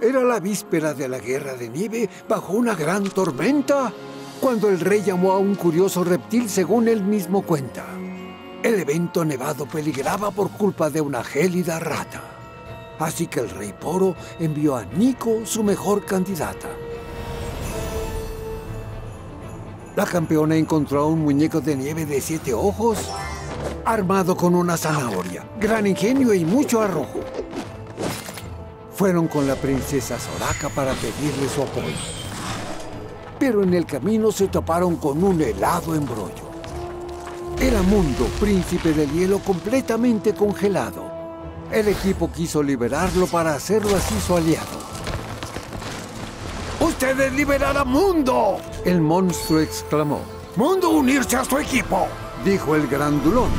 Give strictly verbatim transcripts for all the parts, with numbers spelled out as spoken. Era la víspera de la Guerra de Nieve bajo una gran tormenta, cuando el rey llamó a un curioso reptil según él mismo cuenta. El evento nevado peligraba por culpa de una gélida rata. Así que el rey Poro envió a Neeko, su mejor candidata. La campeona encontró a un muñeco de nieve de siete ojos, armado con una zanahoria, gran ingenio y mucho arrojo. Fueron con la princesa Soraka para pedirle su apoyo. Pero en el camino se toparon con un helado embrollo. Era Mundo, príncipe del hielo, completamente congelado. El equipo quiso liberarlo para hacerlo así su aliado. ¡Ustedes liberan a Mundo!, el monstruo exclamó. ¡Mundo, unirse a su equipo!, dijo el grandulón.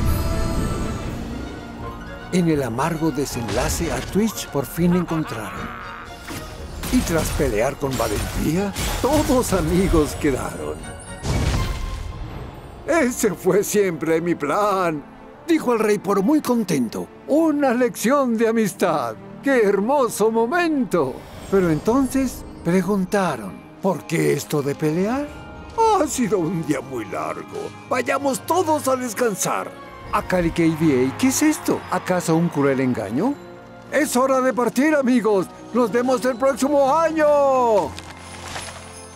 En el amargo desenlace a Twitch por fin encontraron. Y tras pelear con valentía, todos amigos quedaron. Ese fue siempre mi plan, dijo el rey Poro muy contento. Una lección de amistad. ¡Qué hermoso momento! Pero entonces preguntaron, ¿por qué esto de pelear? Ha sido un día muy largo. Vayamos todos a descansar. Akali K D A, ¿qué es esto? ¿Acaso un cruel engaño? Es hora de partir, amigos. ¡Nos vemos el próximo año!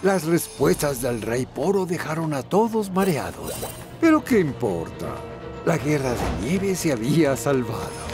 Las respuestas del rey Poro dejaron a todos mareados. Pero ¿qué importa? La Guerra de Nieve se había salvado.